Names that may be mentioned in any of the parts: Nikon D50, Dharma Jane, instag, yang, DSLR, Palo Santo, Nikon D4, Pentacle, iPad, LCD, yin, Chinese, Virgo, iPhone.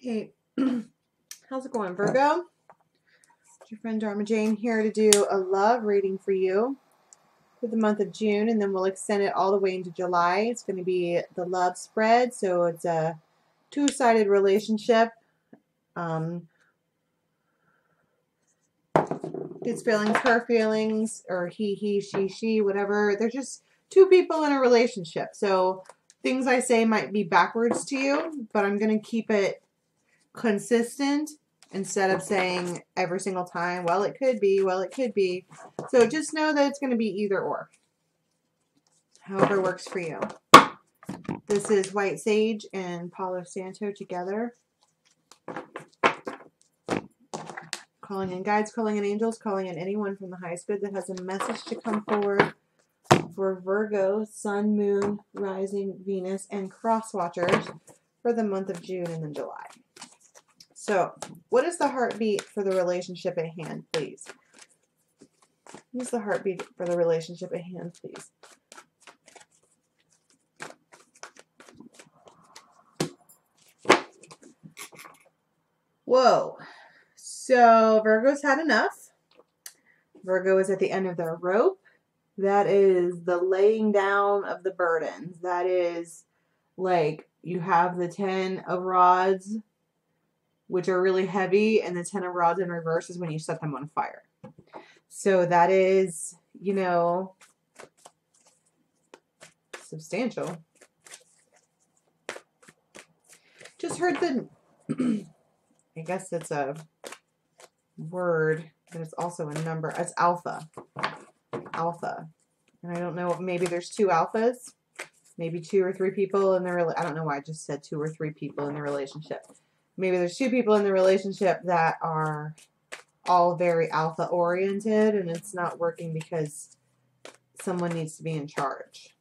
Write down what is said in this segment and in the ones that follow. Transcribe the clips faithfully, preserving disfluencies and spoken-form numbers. Hey, how's it going, Virgo? It's your friend Dharma Jane here to do a love reading for you for the month of June, and then we'll extend it all the way into July. It's going to be the love spread, so it's a two-sided relationship. Um, his feelings, her feelings, or he, he, she, she, whatever. They're just two people in a relationship, so things I say might be backwards to you, but I'm going to keep it consistent instead of saying every single time, well, it could be, well, it could be. So just know that it's going to be either or, however works for you. This is White Sage and Palo Santo together. Calling in guides, calling in angels, calling in anyone from the highest good that has a message to come forward for Virgo, Sun, Moon, Rising, Venus, and Cross Watchers for the month of June and then July. So, what is the heartbeat for the relationship at hand, please? What is the heartbeat for the relationship at hand, please? Whoa. So, Virgo's had enough. Virgo is at the end of their rope. That is the laying down of the burdens. That is like you have the ten of rods, which are really heavy, and the ten of rods in reverse is when you set them on fire. So that is, you know, substantial. Just heard the, I guess it's a word, but it's also a number. It's alpha. Alpha, and I don't know, maybe there's two alphas, maybe two or three people in the relationship. I don't know why I just said two or three people in the relationship. Maybe there's two people in the relationship that are all very alpha oriented, and it's not working because someone needs to be in charge.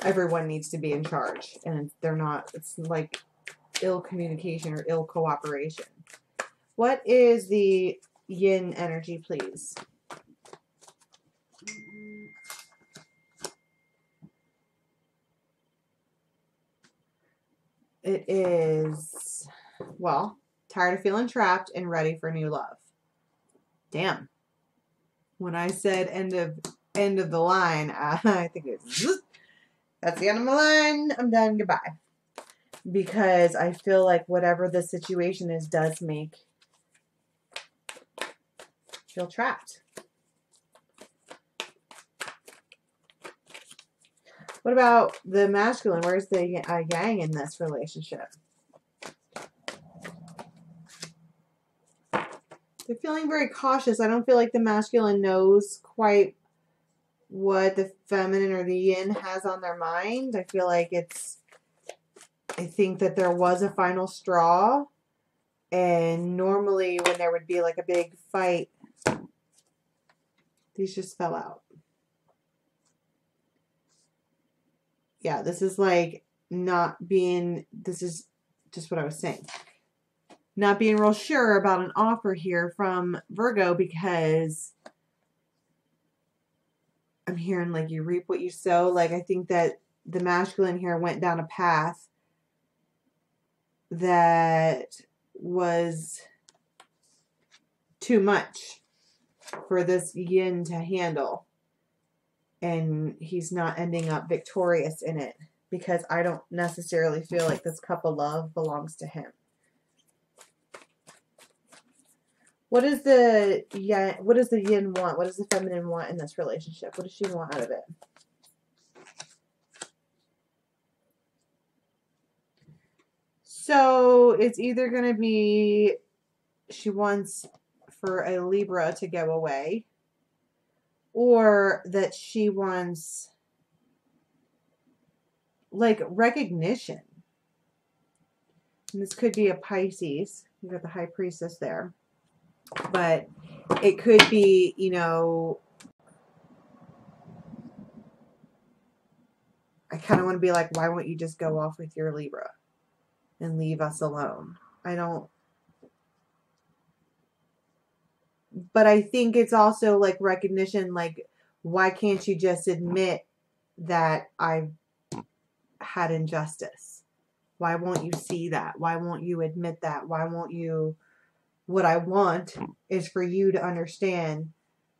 Everyone needs to be in charge, and they're not. It's like ill communication or ill cooperation. What is the yin energy, please? It is, well, tired of feeling trapped and ready for new love. Damn. When I said end of end of the line, I, I think it's that's the end of my line. I'm done. Goodbye. Because I feel like whatever the situation is does make feel trapped. What about the masculine? Where's the uh, yang in this relationship? They're feeling very cautious. I don't feel like the masculine knows quite what the feminine or the yin has on their mind. I feel like it's, I think that there was a final straw, and normally when there would be like a big fight, these just fell out. Yeah, this is like not being, this is just what I was saying. Not being real sure about an offer here from Virgo, because I'm hearing like you reap what you sow. Like I think that the masculine here went down a path that was too much for this yin to handle, and he's not ending up victorious in it, because I don't necessarily feel like this cup of love belongs to him. What is the yin, what does the yin want? What does the feminine want in this relationship? What does she want out of it? So it's either going to be she wants for a Libra to go away, or that she wants like recognition. And this could be a Pisces. You got the High Priestess there, but it could be, you know, I kind of want to be like, why won't you just go off with your Libra and leave us alone? I don't. But I think it's also like recognition, like, why can't you just admit that I've had injustice? Why won't you see that? Why won't you admit that? Why won't you? What I want is for you to understand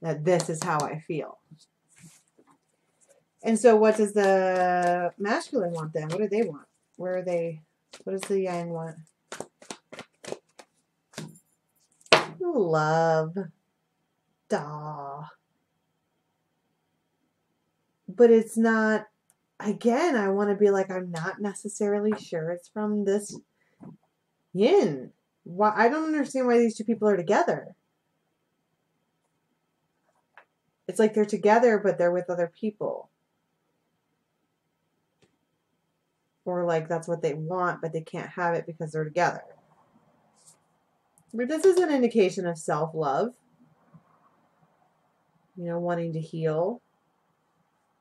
that this is how I feel. And so what does the masculine want then? What do they want? Where are they? What does the yang want? Love. Duh. But it's not, again, I want to be like, I'm not necessarily sure it's from this yin. Why, I don't understand why these two people are together. It's like they're together, but they're with other people. Or like that's what they want, but they can't have it because they're together. But this is an indication of self-love. You know, wanting to heal.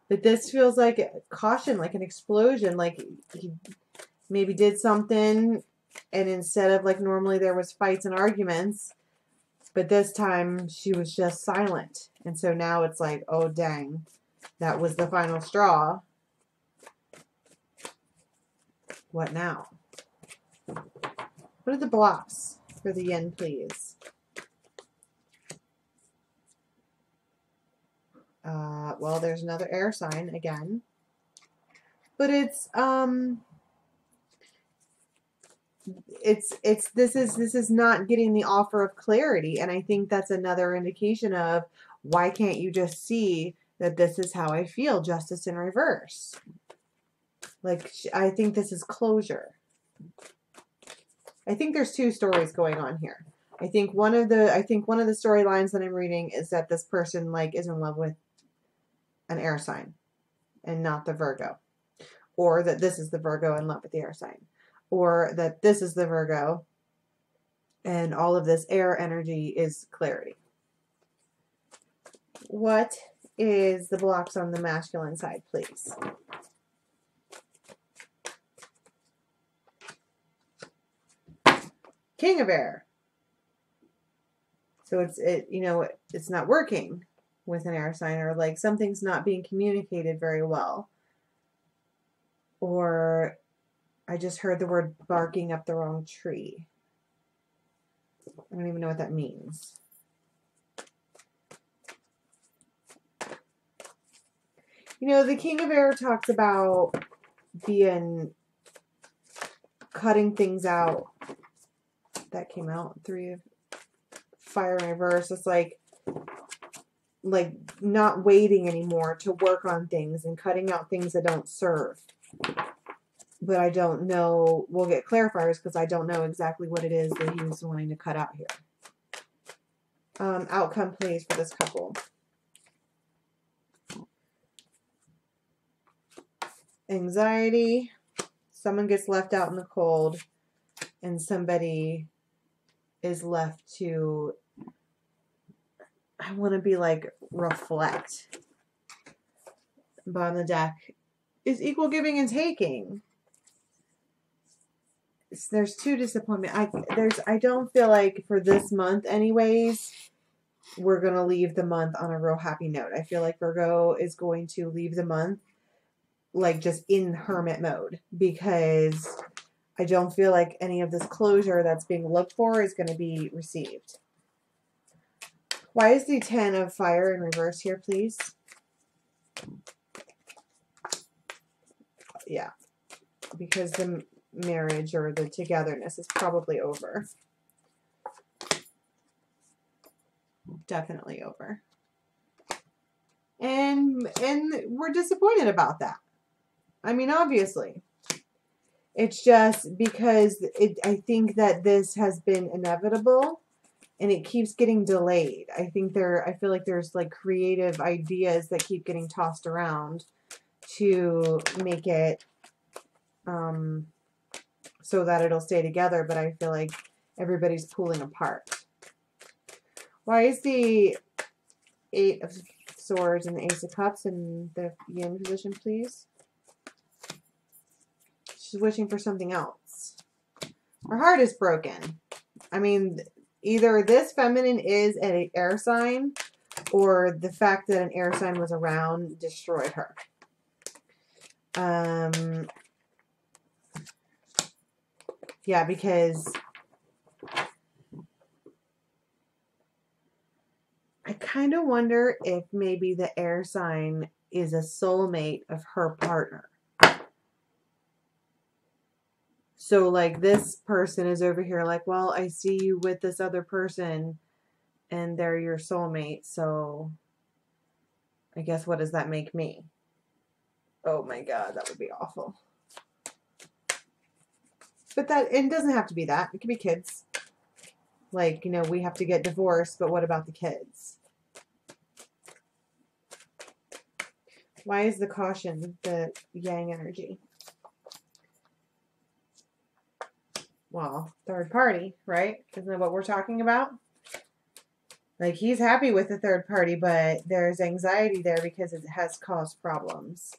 But this feels like caution, like an explosion. Like he maybe did something, and instead of like normally there was fights and arguments, but this time she was just silent. And so now it's like, oh dang, that was the final straw. What now? What are the blocks for the yin, please? Uh, well, there's another air sign again. But it's, um, it's, it's, this is, this is not getting the offer of clarity. And I think that's another indication of why can't you just see that this is how I feel? Justice in reverse. Like, I think this is closure. I think there's two stories going on here. I think one of the, I think one of the storylines that I'm reading is that this person like is in love with an air sign and not the Virgo, or that this is the Virgo in love with the air sign, or that this is the Virgo and all of this air energy is clarity. What is the blocks on the masculine side, please? King of air. So it's, it, you know, it, it's not working with an air sign, or like something's not being communicated very well. Or I just heard the word barking up the wrong tree. I don't even know what that means. You know, the King of air talks about being, cutting things out. That came out three of fire in reverse. It's like, like not waiting anymore to work on things and cutting out things that don't serve. But I don't know. We'll get clarifiers because I don't know exactly what it is that he was wanting to cut out here. Um, outcome, please, for this couple. Anxiety. Someone gets left out in the cold, and somebody is left to, I want to be like, reflect. Bottom of the deck is equal giving and taking. It's, there's two disappointment. I, there's, I don't feel like for this month anyways, we're going to leave the month on a real happy note. I feel like Virgo is going to leave the month like just in hermit mode, because I don't feel like any of this closure that's being looked for is going to be received. Why is the ten of fire in reverse here, please? Yeah, because the marriage or the togetherness is probably over. Definitely over. And, and we're disappointed about that. I mean, obviously. It's just because it, I think that this has been inevitable and it keeps getting delayed. I think there, I feel like there's like creative ideas that keep getting tossed around to make it um, so that it'll stay together. But I feel like everybody's pulling apart. Why is the Eight of Swords and the Ace of Cups in the yin position, please? She's wishing for something else. Her heart is broken. I mean, either this feminine is an air sign, or the fact that an air sign was around destroyed her. Um, Yeah, because I kind of wonder if maybe the air sign is a soulmate of her partner. So like this person is over here like, well, I see you with this other person and they're your soulmate. So I guess what does that make me? Oh my God, that would be awful. But that, it doesn't have to be that. It could be kids. Like, you know, we have to get divorced, but what about the kids? Why is the caution the yang energy? Well, third party, right? Isn't that what we're talking about? Like, he's happy with the third party, but there's anxiety there because it has caused problems.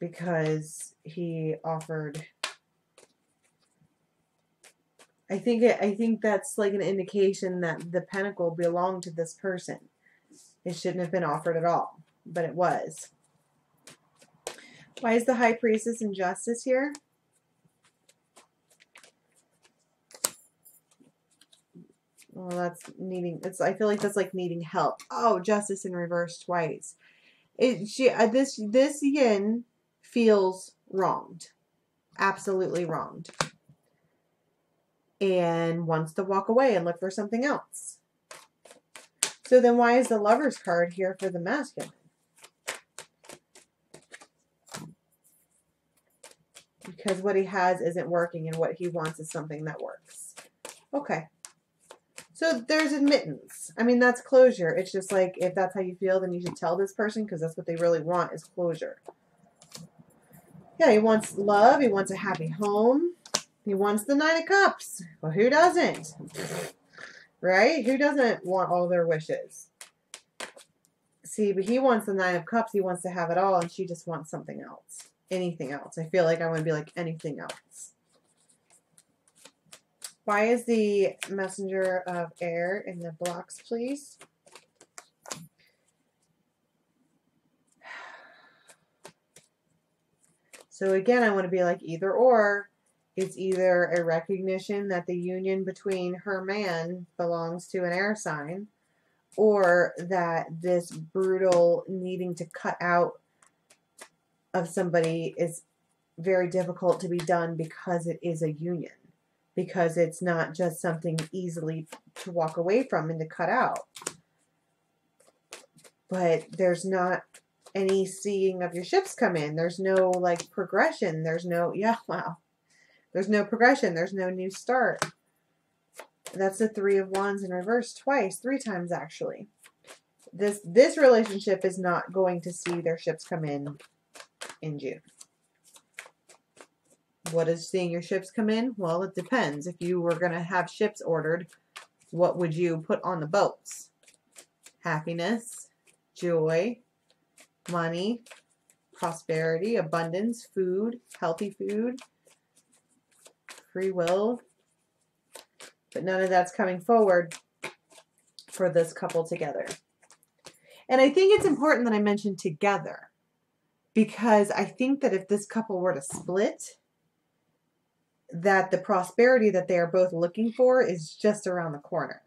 Because he offered... I think it, I think that's like an indication that the pentacle belonged to this person. It shouldn't have been offered at all, but it was. Why is the High Priestess in Justice here? Well, that's needing. It's. I feel like that's like needing help. Oh, Justice in reverse twice. It. She. Uh, this. This yin feels wronged. Absolutely wronged. And wants to walk away and look for something else. So then why is the Lover's card here for the masculine? Because what he has isn't working and what he wants is something that works. Okay. So there's admittance. I mean, that's closure. It's just like, if that's how you feel, then you should tell this person because that's what they really want is closure. Yeah, he wants love. He wants a happy home. He wants the Nine of Cups. Well, who doesn't? Right? Who doesn't want all their wishes? See, but he wants the Nine of Cups. He wants to have it all, and she just wants something else. Anything else. I feel like I want to be like anything else. Why is the Messenger of Air in the blocks, please? So again, I want to be like either or. It's either a recognition that the union between her man belongs to an air sign, or that this brutal needing to cut out of somebody is very difficult to be done because it is a union, because it's not just something easily to walk away from and to cut out. But there's not any seeing of your ships come in. There's no like progression. There's no, yeah, wow. There's no progression. There's no new start. That's the Three of Wands in reverse twice, three times actually. This this relationship is not going to see their ships come in in June. What is seeing your ships come in? Well, it depends. If you were going to have ships ordered, what would you put on the boats? Happiness, joy, money, prosperity, abundance, food, healthy food. Free will, but none of that's coming forward for this couple together. And I think it's important that I mention together, because I think that if this couple were to split, that the prosperity that they are both looking for is just around the corner.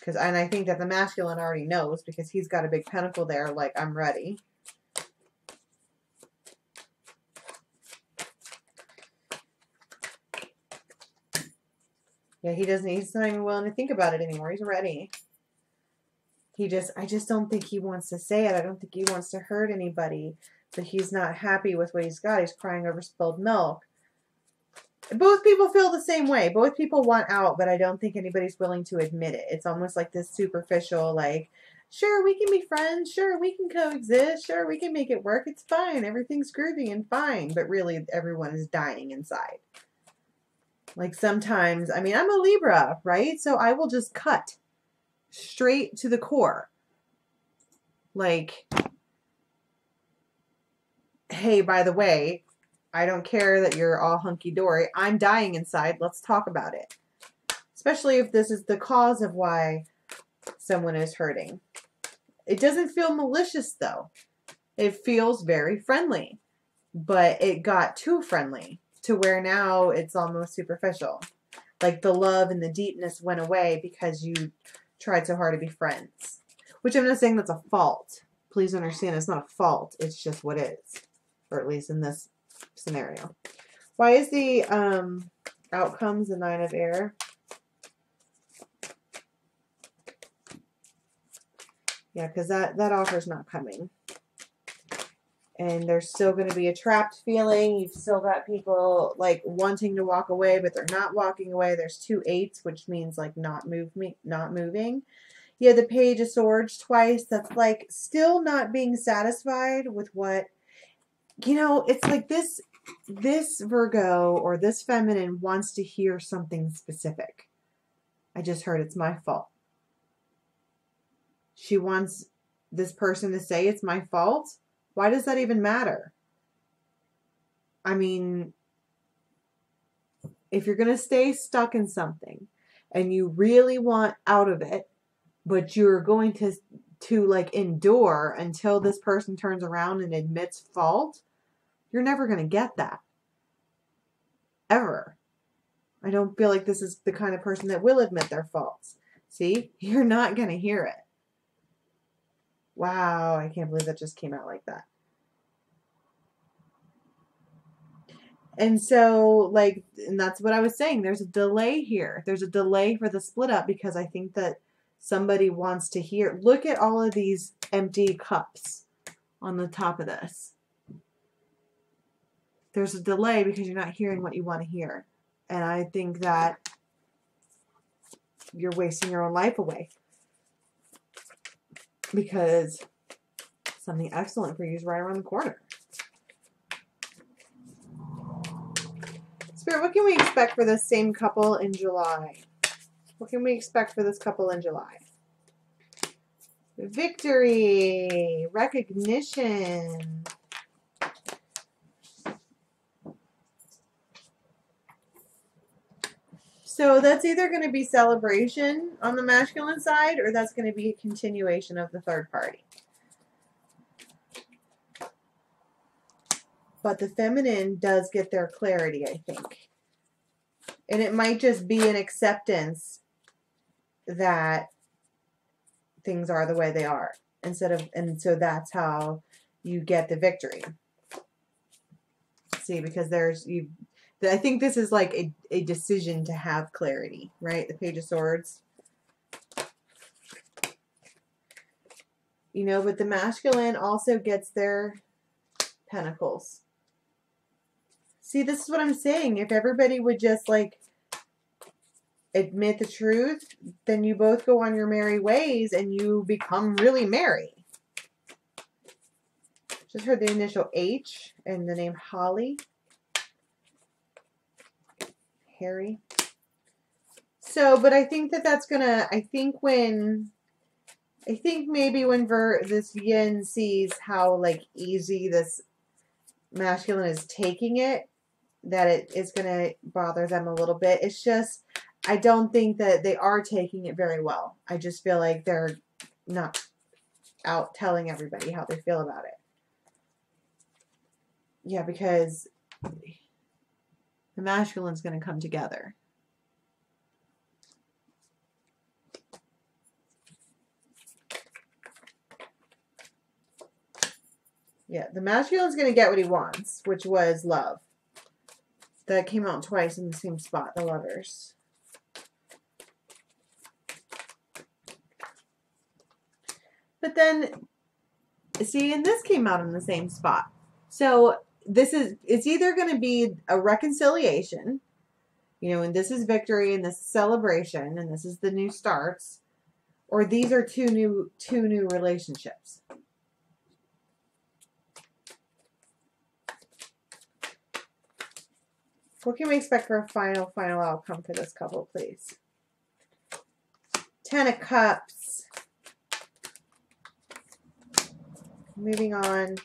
Because, and I think that the masculine already knows, because he's got a big pentacle there, like, I'm ready. Yeah, he doesn't, he's not even willing to think about it anymore. He's ready. He just, I just don't think he wants to say it. I don't think he wants to hurt anybody. But he's not happy with what he's got. He's crying over spilled milk. Both people feel the same way. Both people want out, but I don't think anybody's willing to admit it. It's almost like this superficial, like, sure, we can be friends. Sure, we can coexist. Sure, we can make it work. It's fine. Everything's groovy and fine. But really, everyone is dying inside. Like sometimes, I mean, I'm a Libra, right? So I will just cut straight to the core. Like, hey, by the way, I don't care that you're all hunky-dory. I'm dying inside. Let's talk about it. Especially if this is the cause of why someone is hurting. It doesn't feel malicious, though. It feels very friendly. but it got too friendly to where now it's almost superficial. Like the love and the deepness went away because you tried so hard to be friends. Which I'm not saying that's a fault. Please understand, it's not a fault. It's just what is. Or at least in this scenario. Why is the um, outcomes the Nine of Air? Yeah, because that, that offer's not coming. And there's still going to be a trapped feeling. You've still got people like wanting to walk away, but they're not walking away. There's two eights, which means like not move me, not moving. Yeah, the Page of Swords twice. That's like still not being satisfied with what, you know, it's like this, this Virgo or this feminine wants to hear something specific. I just heard it's my fault. She wants this person to say it's my fault. Why does that even matter? I mean, if you're going to stay stuck in something and you really want out of it, but you're going to, to like endure until this person turns around and admits fault, you're never going to get that. Ever. I don't feel like this is the kind of person that will admit their faults. See, you're not going to hear it. Wow, I can't believe that just came out like that. And so, like, and that's what I was saying. There's a delay here. There's a delay for the split up because I think that somebody wants to hear. Look at all of these empty cups on the top of this. There's a delay because you're not hearing what you want to hear. And I think that you're wasting your own life away. Because something excellent for you is right around the corner. Spirit, what can we expect for this same couple in July? What can we expect for this couple in July? Victory, recognition. So that's either going to be celebration on the masculine side, or that's going to be a continuation of the third party. But the feminine does get their clarity, I think. And it might just be an acceptance that things are the way they are. Instead of, and so that's how you get the victory. See, because there's, you. I think this is like a, a decision to have clarity, right? The Page of Swords. You know, but the masculine also gets their pentacles. See, this is what I'm saying. If everybody would just like admit the truth, then you both go on your merry ways and you become really merry. Just heard the initial H and the name Holly. Harry. So, but I think that that's gonna, I think when, I think maybe when Vir, this yin sees how like easy this masculine is taking it, that it is gonna bother them a little bit. It's just, I don't think that they are taking it very well. I just feel like they're not out telling everybody how they feel about it. Yeah, because the masculine's going to come together. Yeah, the masculine's going to get what he wants, which was love. That came out twice in the same spot, the Lovers. But then, see, and this came out in the same spot. So, this is, it's either going to be a reconciliation, you know, and this is victory and this is celebration and this is the new starts, or these are two new, two new relationships. What can we expect for a final, final outcome for this couple, please? Ten of Cups. Moving on.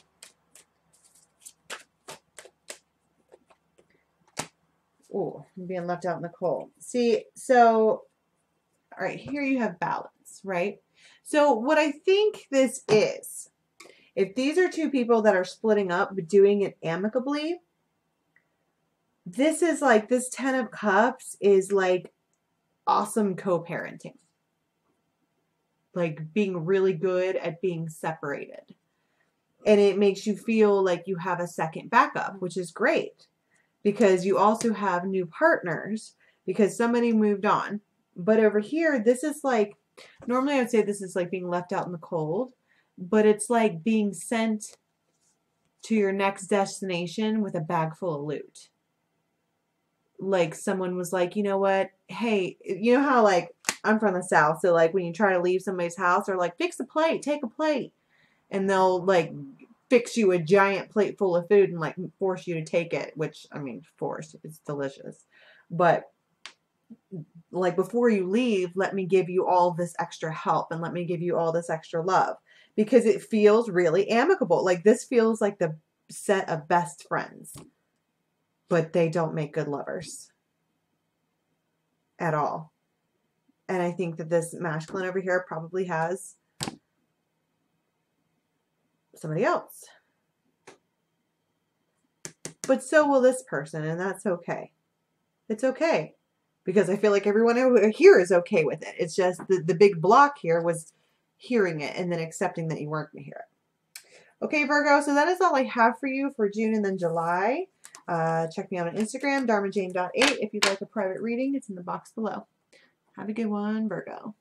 Ooh, I'm being left out in the cold. See, so, all right, here you have balance, right? So what I think this is, If these are two people that are splitting up, but doing it amicably, this is like, this Ten of Cups is like awesome co-parenting. Like being really good at being separated. And it makes you feel like you have a second backup, which is great because you also have new partners because somebody moved on. But over here, this is like, normally I would say this is like being left out in the cold, but it's like being sent to your next destination with a bag full of loot. Like someone was like, you know what? Hey, you know how like I'm from the South. So like when you try to leave somebody's house, they're like, fix a plate, take a plate. And they'll like fix you a giant plate full of food and like force you to take it, which I mean, force, it's delicious. But like before you leave, let me give you all this extra help and let me give you all this extra love because it feels really amicable. Like this feels like the set of best friends, but they don't make good lovers at all. And I think that this masculine over here probably has somebody else. But so will this person, and that's okay. It's okay. Because I feel like everyone over here is okay with it. It's just the, the big block here was hearing it and then accepting that you weren't going to hear it. Okay, Virgo, so that is all I have for you for June and then July. Uh, check me out on Instagram, dharma jane dot eight. If you'd like a private reading, it's in the box below. Have a good one, Virgo.